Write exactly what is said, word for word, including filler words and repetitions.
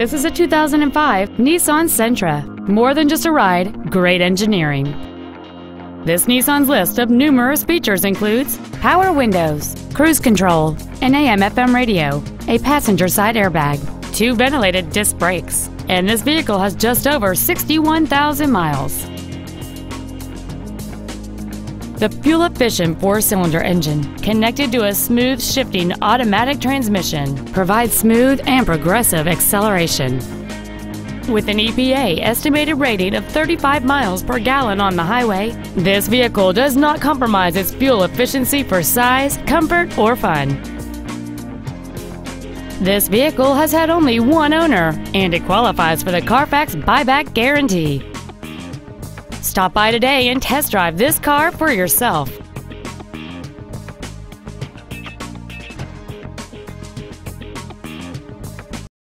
This is a two thousand five Nissan Sentra. More than just a ride, great engineering. This Nissan's list of numerous features includes power windows, cruise control, an A M F M radio, a passenger side airbag, two ventilated disc brakes, and this vehicle has just over sixty-one thousand miles. The fuel-efficient four-cylinder engine, connected to a smooth shifting automatic transmission, provides smooth and progressive acceleration. With an E P A estimated rating of thirty-five miles per gallon on the highway, this vehicle does not compromise its fuel efficiency for size, comfort, or fun. This vehicle has had only one owner, and it qualifies for the Carfax buyback guarantee. Stop by today and test drive this car for yourself.